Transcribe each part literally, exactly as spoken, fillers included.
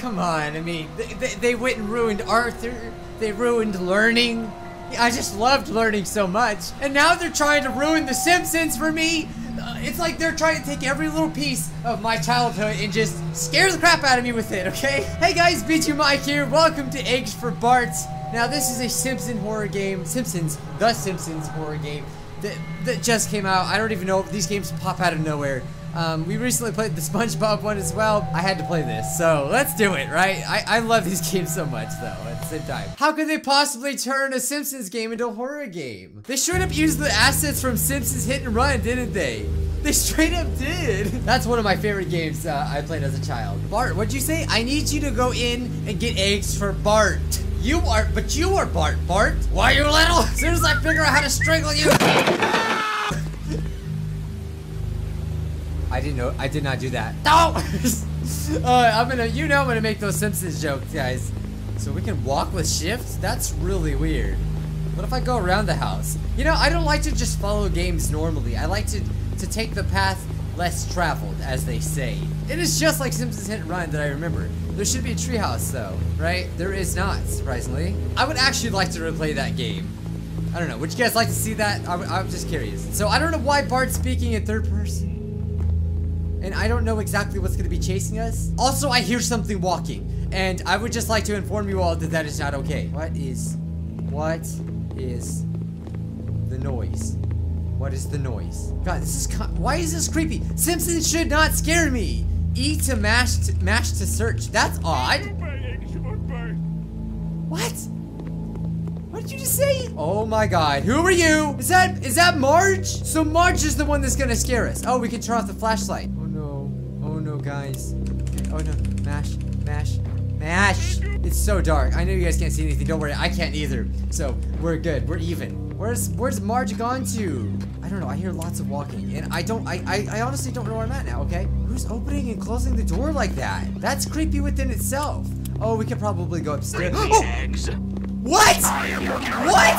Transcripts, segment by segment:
come on. I mean, they, they, they went and ruined Arthur. They ruined learning. I just loved learning so much. And now they're trying to ruin The Simpsons for me. Uh, it's like they're trying to take every little piece of my childhood and just scare the crap out of me with it, okay? Hey guys, Bijuu Mike here. Welcome to Eggs for Bart. Now, this is a Simpson horror game. Simpsons, The Simpsons horror game that, that just came out. I don't even know if these games pop out of nowhere. Um, we recently played the SpongeBob one as well. I had to play this, so let's do it, right? I, I love these games so much, though, at the same time. How could they possibly turn a Simpsons game into a horror game? They straight up used the assets from Simpsons Hit and Run, didn't they? They straight up did. That's one of my favorite games uh, I played as a child. Bart, what'd you say? I need you to go in and get eggs for Bart. You are, but you are Bart, Bart. Why, you little? As soon as I figure out how to strangle you. I didn't know, I did not do that. No! Oh! uh, I'm gonna, you know I'm gonna make those Simpsons jokes, guys. So we can walk with shifts? That's really weird. What if I go around the house? You know, I don't like to just follow games normally. I like to, to take the path less traveled, as they say. It is just like Simpsons Hit and Run that I remember. There should be a treehouse, though, right? There is not, surprisingly. I would actually like to replay that game. I don't know, would you guys like to see that? I, I'm just curious. So I don't know why Bart's speaking in third person. And I don't know exactly what's gonna be chasing us. Also, I hear something walking, and I would just like to inform you all that that is not okay. What is, what is the noise? What is the noise? God, this is, why is this creepy? Simpsons should not scare me. E to mash to, mash to search. That's odd. What? What did you just say? Oh my God, who are you? Is that, is that Marge? So Marge is the one that's gonna scare us. Oh, we can turn off the flashlight. Guys, okay. Oh no, mash, mash, mash. It's so dark. I know you guys can't see anything. Don't worry, I can't either. So we're good. We're even. Where's Where's Marge gone to? I don't know. I hear lots of walking, and I don't. I I, I honestly don't know where I'm at now. Okay, who's opening and closing the door like that? That's creepy within itself. Oh, we could probably go upstairs. Oh! Eggs. What? What?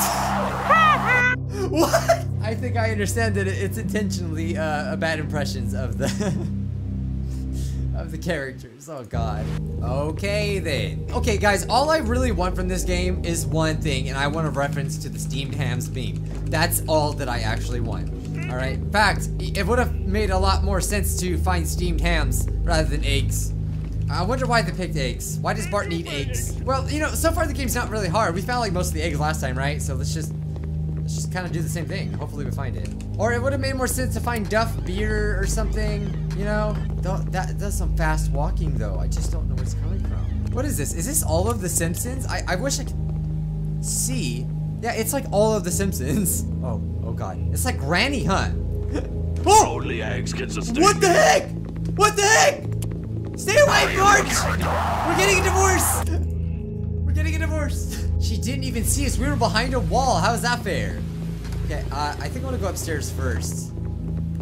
What? I think I understand that it's intentionally uh, a bad impressions of the. Of the characters. Oh God. Okay then. Okay guys, all I really want from this game is one thing, and I want a reference to the steamed hams meme. That's all that I actually want. All right. In fact, it would have made a lot more sense to find steamed hams rather than eggs. I wonder why they picked eggs. Why does Bart need eggs? Well, you know, so far the game's not really hard. We found like most of the eggs last time, right? So let's just let's just kind of do the same thing. Hopefully we find it. Or it would have made more sense to find Duff beer or something. You know, that does some fast walking though. I just don't know where it's coming from. What is this? Is this all of The Simpsons? I, I wish I could see. Yeah, it's like all of The Simpsons. Oh, oh God. It's like Granny Hunt. Oh! Only eggs can sustain. What the heck? What the heck? Stay away, Marge! We're getting a divorce! We're getting a divorce. She didn't even see us. We were behind a wall. How's that fair? Okay, uh, I think I want to go upstairs first.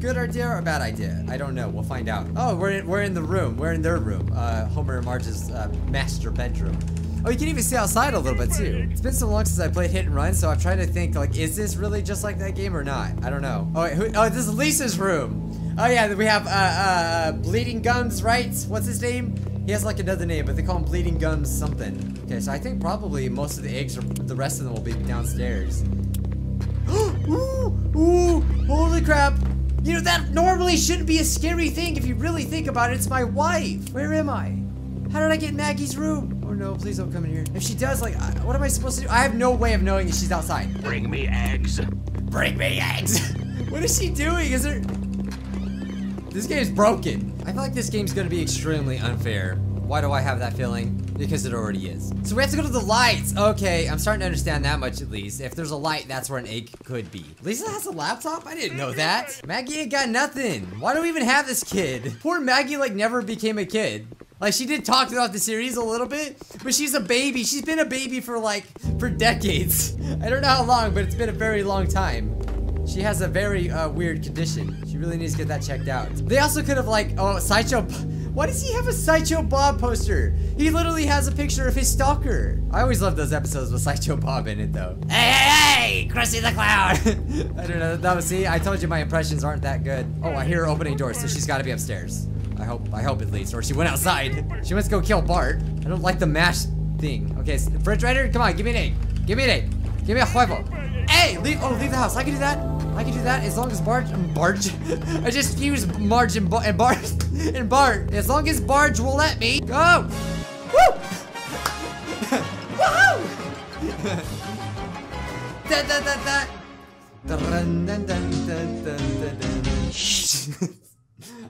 Good idea or a bad idea? I don't know. We'll find out. Oh, we're in, we're in the room. We're in their room. Uh, Homer and Marge's uh, master bedroom. Oh, you can even see outside a little bit too. It's been so long since I played Hit and Run, so I'm trying to think like, is this really just like that game or not? I don't know. Oh, wait, who, oh, this is Lisa's room. Oh yeah, we have uh, uh, Bleeding Gums, right? What's his name? He has like another name, but they call him Bleeding Gums something. Okay, so I think probably most of the eggs, or the rest of them, will be downstairs. Ooh, ooh, holy crap! You know, that normally shouldn't be a scary thing if you really think about it. It's my wife. Where am I? How did I get in Maggie's room? Oh no, please don't come in here. If she does, like, I, what am I supposed to do? I have no way of knowing that she's outside. Bring me eggs. Bring me eggs. What is she doing? Is there... This game's broken. I feel like this game's gonna be extremely unfair. Why do I have that feeling? Because it already is. So we have to go to the lights. Okay, I'm starting to understand that much at least. If there's a light, that's where an egg could be. Lisa has a laptop? I didn't know that. Maggie ain't got nothing. Why do we even have this kid? Poor Maggie like never became a kid. Like she did talk throughout the series a little bit, but she's a baby. She's been a baby for like, for decades. I don't know how long, but it's been a very long time. She has a very uh, weird condition. She really needs to get that checked out. They also could have like, oh, Sideshow. Why does he have a Sideshow Bob poster? He literally has a picture of his stalker. I always love those episodes with Sideshow Bob in it, though. Hey, hey, hey! Krusty the Clown! I don't know. That was, see, I told you my impressions aren't that good. Oh, I hear her opening doors, so she's got to be upstairs. I hope, I hope at least. Or she went outside. She must go kill Bart. I don't like the mash thing. Okay, refrigerator, come on, give me an egg. Give me an egg. Give me a huevo. Hey, leave, oh, leave the house. I can do that. I can do that as long as Bart, Barge. I just used Marge and, Bar, and Bart, and Bart. As long as Barge will let me go. Woo! Woohoo! Da da da da.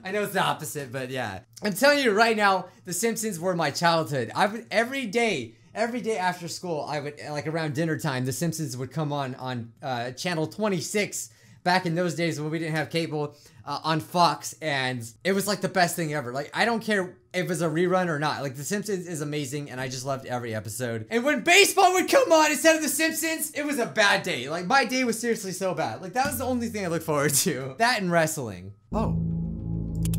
I know it's the opposite, but yeah. I'm telling you right now, The Simpsons were my childhood. I would every day, every day after school, I would like around dinner time, The Simpsons would come on on uh, channel twenty-six. Back in those days when we didn't have cable, uh, on Fox, and it was like the best thing ever. Like, I don't care if it was a rerun or not. Like, The Simpsons is amazing, and I just loved every episode. And when baseball would come on instead of The Simpsons, it was a bad day. Like, my day was seriously so bad. Like, that was the only thing I looked forward to. That and wrestling. Oh.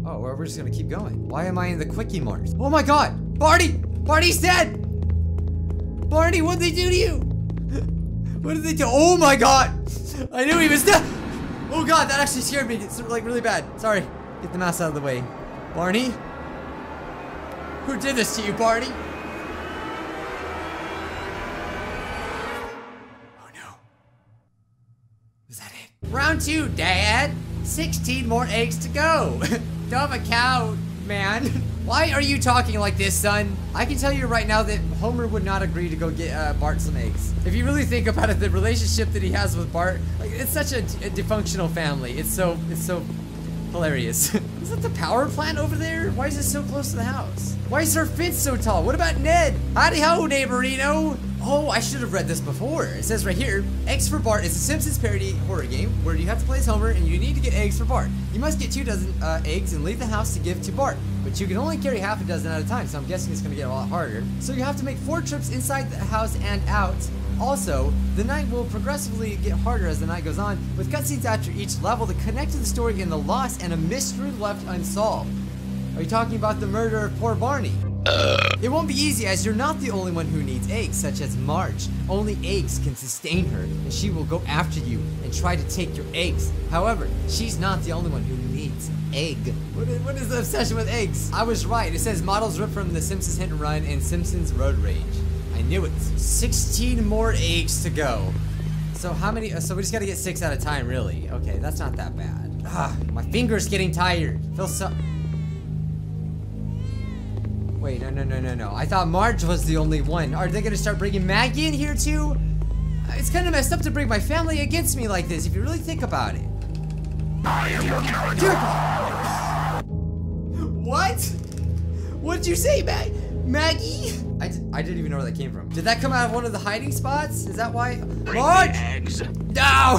Oh, well, we're just gonna keep going. Why am I in the Quickie Mart? Oh my god! Barty! Barty's dead! Barty, what'd they do to you? What did they do? Oh my god! I knew he was dead! Oh god, that actually scared me. It's like really bad. Sorry. Get the mouse out of the way. Barney? Who did this to you, Barney? Oh no. Was that it? Round two, Dad. sixteen more eggs to go. Dumb cow, man. Why are you talking like this, son? I can tell you right now that Homer would not agree to go get uh, Bart some eggs. If you really think about it, the relationship that he has with Bart, like, it's such a, a dysfunctional family. It's so, it's so hilarious. Is that the power plant over there? Why is it so close to the house? Why is her fence so tall? What about Ned? Howdy ho, neighborino. Oh, I should have read this before. It says right here, Eggs for Bart is a Simpsons parody horror game where you have to play as Homer and you need to get eggs for Bart. You must get two dozen uh, eggs and leave the house to give to Bart, but you can only carry half a dozen at a time, so I'm guessing it's going to get a lot harder. So you have to make four trips inside the house and out. Also, the night will progressively get harder as the night goes on, with cutscenes after each level that connect to the story and the loss and a mystery left unsolved. Are you talking about the murder of poor Barney? Uh. It won't be easy as you're not the only one who needs eggs, such as Marge. Only eggs can sustain her, and she will go after you and try to take your eggs. However, she's not the only one who needs egg. What is, what is the obsession with eggs? I was right. It says models ripped from The Simpsons Hit and Run and Simpsons Road Rage. I knew it. sixteen more eggs to go. So how many? So we just gotta get six at a time, really. Okay, that's not that bad. Ah, my finger's getting tired. Feels so... Wait, no, no, no, no, no. I thought Marge was the only one. Are they gonna start bringing Maggie in here too? It's kind of messed up to bring my family against me like this, if you really think about it. I am your character. What? What'd you say, Mag Maggie? I, d I didn't even know where that came from. Did that come out of one of the hiding spots? Is that why? Marge! Eggs. No!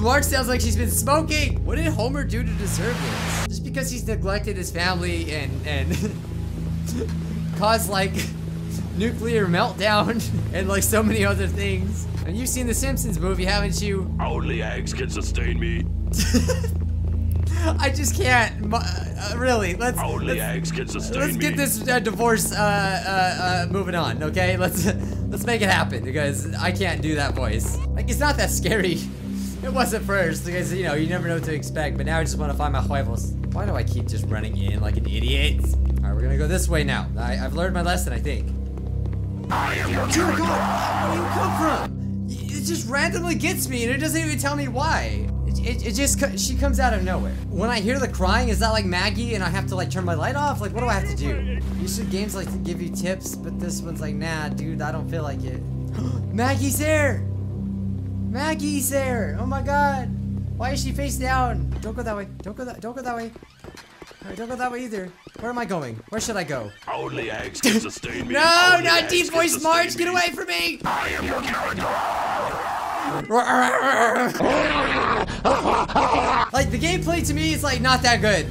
Marge sounds like she's been smoking. What did Homer do to deserve this? Just because he's neglected his family and and caused like nuclear meltdown and like so many other things. And you've seen the Simpsons movie, haven't you? Only eggs can sustain me. I just can't. Uh, really, let's. Only let's, eggs can sustain let's me. Let's get this uh, divorce uh, uh, uh, moving on, okay? Let's let's make it happen because I can't do that voice. Like, it's not that scary. It was at first because, you know, you never know what to expect, but now I just want to find my huevos. Why do I keep just running in like an idiot? Alright, we're gonna go this way now. I, I've learned my lesson, I think. I am your character. God, where do you come from? It just randomly gets me and it doesn't even tell me why. It, it, it just, she comes out of nowhere. When I hear the crying, is that like Maggie and I have to like turn my light off? Like, what do I have to do? Usually games like to give you tips, but this one's like, nah, dude, I don't feel like it. Maggie's there! Maggie's there! Oh my god! Why is she face down? Don't go that way. Don't go that don't go that way. Alright, don't go that way either. Where am I going? Where should I go? Only eggs can sustain me. No, Only not deep voice Marge! Me. Get away from me! I am your character. Like, the gameplay to me is like not that good.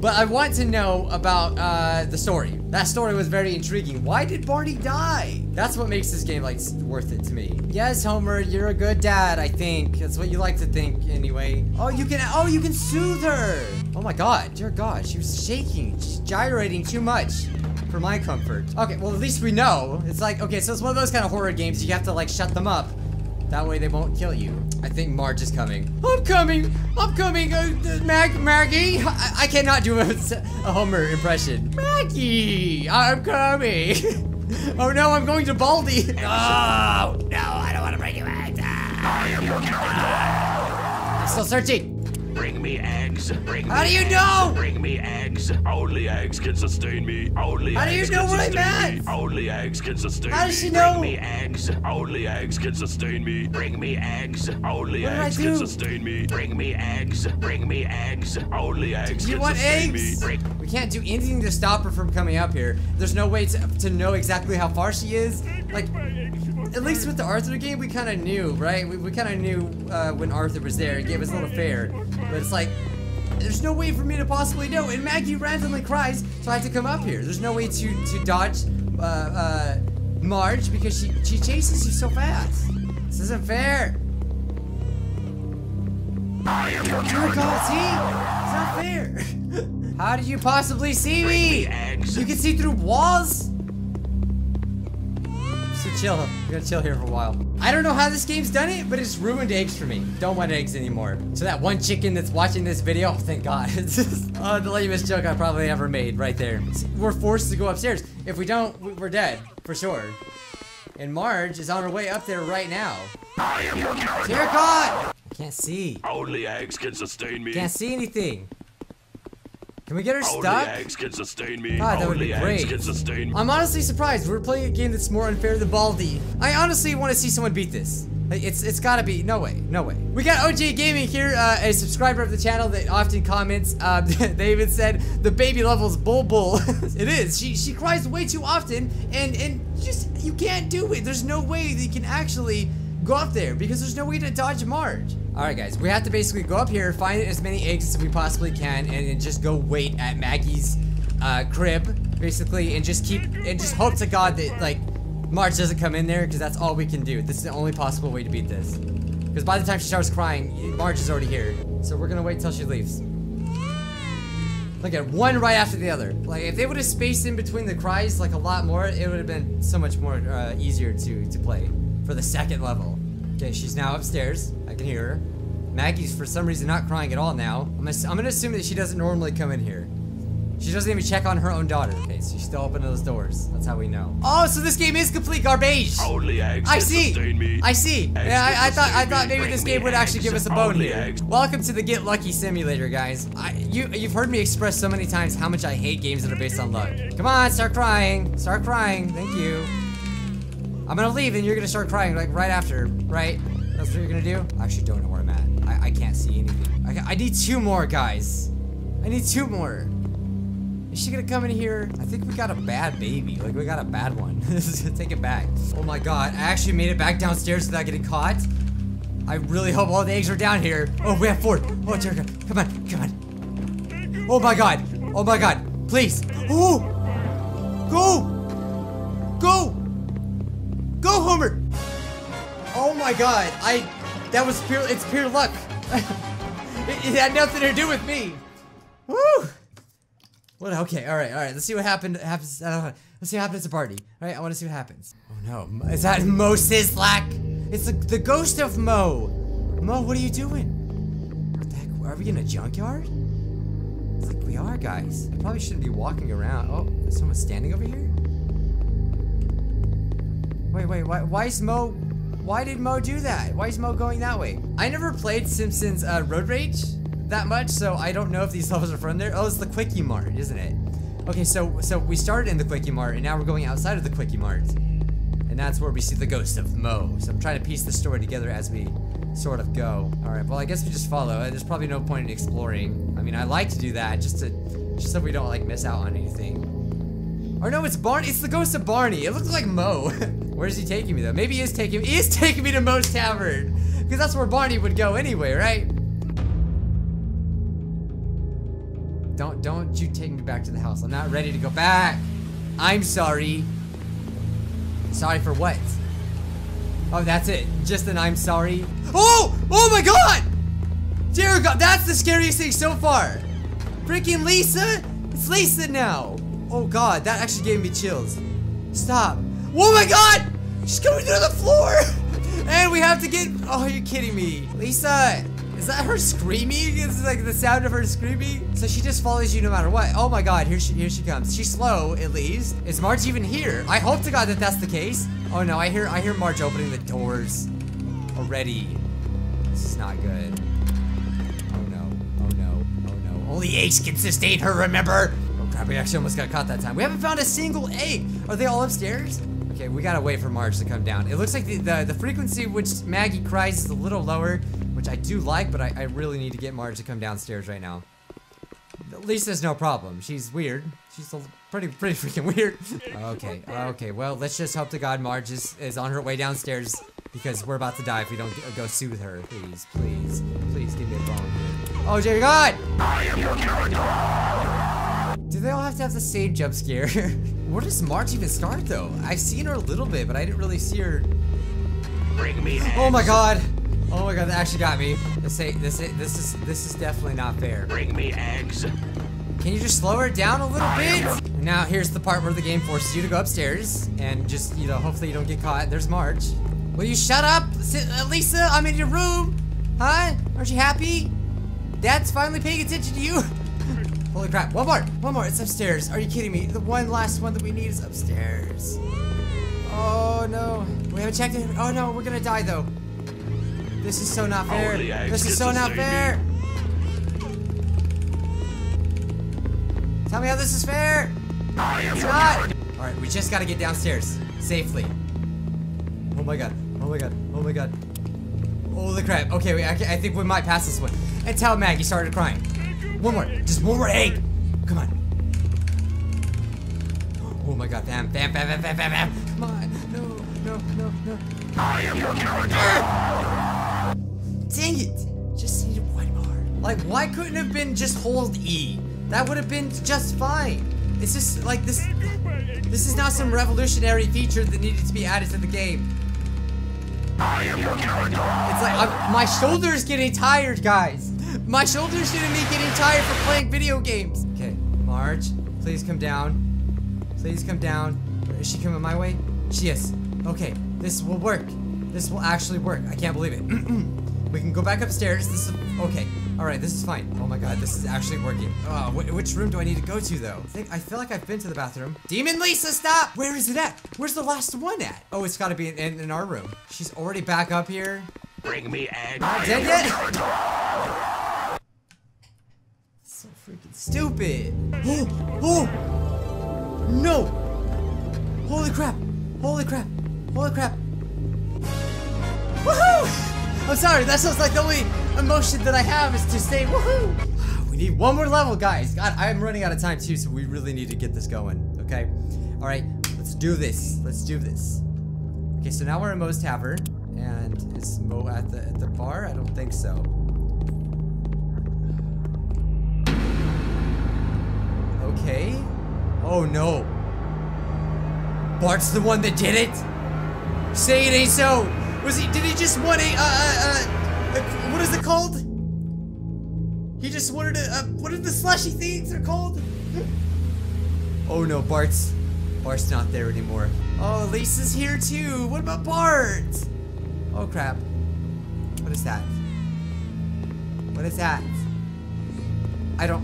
But I want to know about uh, the story. That story was very intriguing. Why did Barney die? That's what makes this game like worth it to me. Yes, Homer, you're a good dad. I think that's what you like to think, anyway. Oh, you can. Oh, you can soothe her. Oh my God, dear God, she was shaking, she's gyrating too much for my comfort. Okay, well at least we know. It's like okay, so it's one of those kind of horror games. You have to like shut them up. That way they won't kill you. I think Marge is coming. I'm coming! I'm coming! Uh, uh, Mag Maggie! I, I cannot do a, a Homer impression. Maggie! I'm coming! Oh no, I'm going to Baldi! No! No, I don't want to bring you eggs! I am your coward! I'm still searching! Bring me eggs. Bring me How do you eggs. know? Bring me eggs. Only eggs can sustain me. Only How eggs do you know can what I meant? Me. Only eggs can sustain me. How does she me. know? Bring me eggs. Only eggs can sustain me. Bring me eggs. Only what eggs can sustain me. Bring me eggs. Bring me eggs. Only eggs you can want sustain eggs? me. Bring we can't do anything to stop her from coming up here. There's no way to, to know exactly how far she is. Like, at least with the Arthur game, we kind of knew, right? We, we kind of knew uh, when Arthur was there. It gave us a little fair. But it's like, there's no way for me to possibly know. And Maggie randomly cries, so I have to come up here. There's no way to, to dodge uh, uh, Marge because she, she chases you so fast. This isn't fair. I am your coward. See? It's not fair. How did you possibly see me? You can see through walls? So chill. I'm gonna chill here for a while. I don't know how this game's done it, but it's ruined eggs for me. Don't want eggs anymore. So that one chicken that's watching this video, oh, thank God. It's just, oh, the lamest joke I probably ever made right there. We're forced to go upstairs. If we don't, we're dead, for sure. And Marge is on her way up there right now. I am your coward. Dear God! I can't see. Only eggs can sustain me. Can't see anything. Can we get her stuck? Only eggs can sustain me. God, that Only would be great. Eggs can sustain me. I'm honestly surprised. We're playing a game that's more unfair than Baldi. I honestly want to see someone beat this. It's It's gotta be. No way. No way. We got O G Gaming here, uh, a subscriber of the channel that often comments. Uh, they even said, the baby level's bull bull. It is. She she cries way too often, and, and just, you can't do it. There's no way that you can actually go up there because there's no way to dodge Marge. Alright guys, we have to basically go up here, find as many eggs as we possibly can, and then just go wait at Maggie's uh, crib, basically, and just keep, and just hope to God that, like, Marge doesn't come in there, because that's all we can do. This is the only possible way to beat this. Because by the time she starts crying, Marge is already here. So we're gonna wait till she leaves. Look at one right after the other. Like, if they would have spaced in between the cries, like, a lot more, it would have been so much more uh, easier to, to play for the second level. Okay, she's now upstairs. I can hear her. Maggie's for some reason not crying at all now. I'm gonna, I'm gonna assume that she doesn't normally come in here. She doesn't even check on her own daughter. Okay, so she's still opening those doors. That's how we know. Oh, so this game is complete garbage. Only eggs. I see. Me. I see. Eggs yeah, I, I thought I thought maybe this game would eggs. actually give us a bone Only here. Eggs. Welcome to the Get Lucky Simulator, guys. I, you you've heard me express so many times how much I hate games that are based on luck. Come on, start crying. Start crying. Thank you. I'm gonna leave and you're gonna start crying like right after, right? That's what you're gonna do? I actually don't know where I'm at. I, I can't see anything. I, I need two more, guys. I need two more. Is she gonna come in here? I think we got a bad baby. Like, we got a bad one. Take it back. Oh my God, I actually made it back downstairs without getting caught. I really hope all the eggs are down here. Oh, we have four. Oh, dear God. Come on, come on. Oh my God. Oh my God. Please. Oh! Go! Go! Go, Homer! Oh my God, I, that was pure, it's pure luck. it, it had nothing to do with me. Woo! What, okay, all right, all right, let's see what happened, happens, uh, let's see what happens at Barty. All right, I wanna see what happens. Oh no, is that Moe Szyslak? It's the, the ghost of Moe. Moe, what are you doing? What the heck, are we in a junkyard? I think we are, guys. I probably shouldn't be walking around. Oh, is someone standing over here? Wait, wait, why, why is Moe, why did Moe do that? Why is Moe going that way? I never played Simpsons uh, Road Rage that much, so I don't know if these levels are from there. Oh, it's the Quickie Mart, isn't it? Okay, so so we started in the Quickie Mart, and now we're going outside of the Quickie Mart. And that's where we see the ghost of Moe. So I'm trying to piece the story together as we sort of go. All right, well, I guess we just follow. There's probably no point in exploring. I mean, I like to do that just to, just so we don't, like, miss out on anything. Or no, it's Barney. It's the ghost of Barney. It looks like Moe. Where is he taking me though? Maybe he is taking me, he is taking me to Moe's Tavern! Because that's where Barney would go anyway, right? Don't, don't you take me back to the house. I'm not ready to go back. I'm sorry. Sorry for what? Oh, that's it. Just an I'm sorry. Oh! Oh my God! Dear God, that's the scariest thing so far. Freaking Lisa? It's Lisa now. Oh God, that actually gave me chills. Stop. Oh my God! She's coming through the floor! And we have to get- oh, you're kidding me. Lisa, is that her screaming? Is it like the sound of her screaming? So she just follows you no matter what. Oh my god, here she, here she comes. She's slow, at least. Is Marge even here? I hope to god that that's the case. Oh no, I hear, I hear Marge opening the doors already. This is not good. Oh no, oh no, oh no. Only eggs can sustain her, remember? Oh crap, we actually almost got caught that time. We haven't found a single egg. Are they all upstairs? Okay, we gotta wait for Marge to come down. It looks like the, the, the frequency which Maggie cries is a little lower, which I do like, but I, I really need to get Marge to come downstairs right now. Lisa's no problem. She's weird. She's a pretty, pretty freaking weird. Okay, okay, well, let's just hope to god Marge is, is on her way downstairs, because we're about to die if we don't go soothe her. Please, please, please give me a phone. Oh, dear god! I am your character! Do they all have to have the same jump scare? Where does Marge even start, though? I've seen her a little bit, but I didn't really see her. Bring me eggs. Oh my god! Oh my god, that actually got me. This ain't, this ain't, this is this is definitely not fair. Bring me eggs. Can you just slow her down a little bit? Now here's the part where the game forces you to go upstairs and just, you know, hopefully you don't get caught. There's Marge. Will you shut up, Lisa? I'm in your room. Huh? Aren't you happy? Dad's finally paying attention to you. Holy crap, one more, one more, it's upstairs. Are you kidding me? The one last one that we need is upstairs. Oh no, we haven't checked it. Oh no, we're gonna die though. This is so not fair. This is so not fair. Tell me how this is fair. It's not. All right, we just gotta get downstairs safely. Oh my god, oh my god, oh my god. Holy crap, okay, wait, I, I think we might pass this one. That's how Maggie started crying. One more, just one more egg. Come on. Oh my god, bam, bam, bam, bam, bam, bam, bam. Come on, no, no, no, no. I am your character. Dang it, just needed one more. Like, why couldn't it have been just hold E? That would have been just fine. It's just like this, this is not some revolutionary feature that needed to be added to the game. I am your character. It's like, I'm, my shoulder's getting tired, guys. My shoulders shouldn't be getting tired for playing video games. Okay, Marge, please come down. Please come down. Is she coming my way? She is. Okay, this will work. This will actually work. I can't believe it. We can go back upstairs. This is okay. All right, this is fine. Oh my god, this is actually working. Oh, wh which room do I need to go to though? I think I feel like I've been to the bathroom. Demon Lisa, stop! Where is it at? Where's the last one at? Oh, it's got to be in, in in our room. She's already back up here. Bring me egg. Not dead yet. So freaking stupid. Oh, oh, no. Holy crap. Holy crap. Holy crap. Woohoo! I'm sorry, that sounds like the only emotion that I have is to say woohoo. We need one more level, guys. God, I'm running out of time too, so we really need to get this going, okay? All right, let's do this. Let's do this. Okay, so now we're in Moe's Tavern, and is Moe at the, at the bar? I don't think so. Okay. Oh no. Bart's the one that did it? Say it ain't so. Was he, did he just want a, uh, uh, uh, what is it called? He just wanted a, uh, what are the slushy things they're called? Oh no, Bart's, Bart's not there anymore. Oh, Lisa's here too. What about Bart? Oh crap. What is that? What is that? I don't.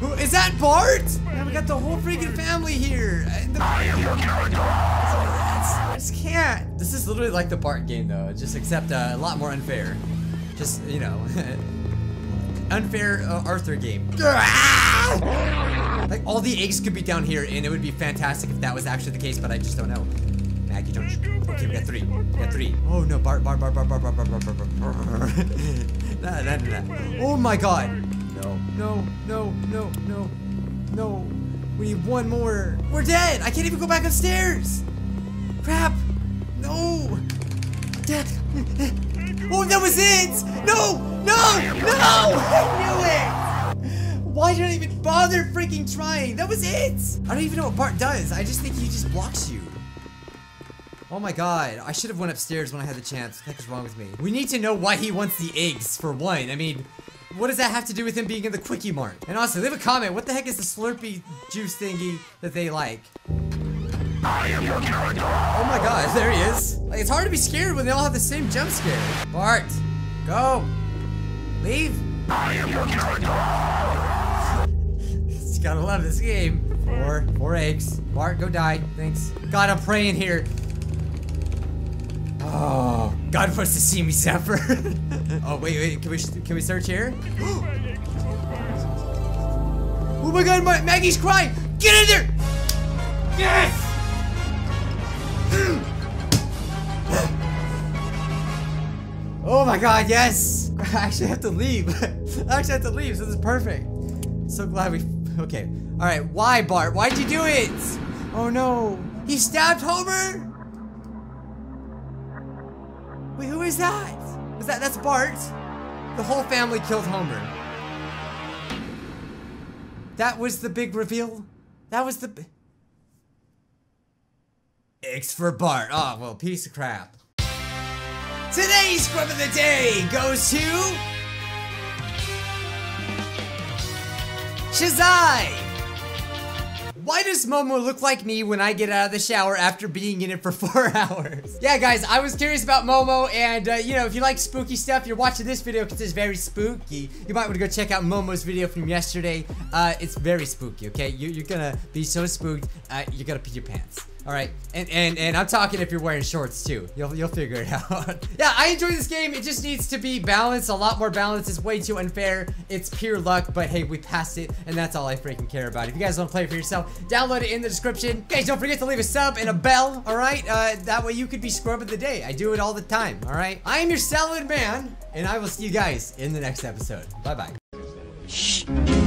Who, is that Bart? Man, we got the whole freaking family here. The, I am your character. I just can't. This is literally like the Bart game though, just except uh, a lot more unfair. Just, you know, unfair uh, Arthur game. Like all the eggs could be down here and it would be fantastic if that was actually the case, but I just don't know. Maggie, don't you? Okay, we got three. We got three. Oh no, Bart, Bart, Bart, Bart, Bart, Bart, Bart, Bart, Bart, Bart. Nah, nah, nah, nah. Oh my god. No, no, no, no, no, no. We need one more. We're dead. I can't even go back upstairs. Crap. No. Dead. Oh, that was it. No, no, no. I knew it. Why did I even bother freaking trying? That was it. I don't even know what Bart does. I just think he just blocks you. Oh my god, I should have went upstairs when I had the chance. What the heck is wrong with me? We need to know why he wants the eggs, for one. I mean, what does that have to do with him being in the Quickie Mart? And also, leave a comment. What the heck is the Slurpee juice thingy that they like? I am your character. Oh my gosh, there he is. Like, it's hard to be scared when they all have the same jump scare. Bart, go. Leave. I am your character. Just gotta love this game. Four, four eggs. Bart, go die. Thanks. God, I'm praying here. Oh, God wants to see me suffer. Oh, wait, wait. Can we can we search here? Oh my God, my, Maggie's crying. Get in there. Yes. Oh my God, yes. I actually have to leave. I actually have to leave. So this is perfect. So glad we. Okay. All right. Why, Bart? Why'd you do it? Oh no. He stabbed Homer. Wait, who is that? Was that that's Bart? The whole family killed Homer. That was the big reveal. That was the. Eggs for Bart. Oh well, piece of crap. Today's scrub of the day goes to Shazai! Why does Momo look like me when I get out of the shower after being in it for four hours? Yeah guys, I was curious about Momo and uh, you know, if you like spooky stuff, you're watching this video because it's very spooky. You might want to go check out Momo's video from yesterday. Uh, it's very spooky, okay? You, you're gonna be so spooked, uh, you're gonna pee your pants. All right, and, and and I'm talking if you're wearing shorts too. You'll you'll figure it out. Yeah, I enjoy this game. It just needs to be balanced. A lot more balance. It's way too unfair. It's pure luck, but hey, we passed it, and that's all I freaking care about. If you guys want to play it for yourself, download it in the description. Guys, don't forget to leave a sub and a bell. All right, uh, that way you could be scrub of the day. I do it all the time. All right, I am your salad man, and I will see you guys in the next episode. Bye bye.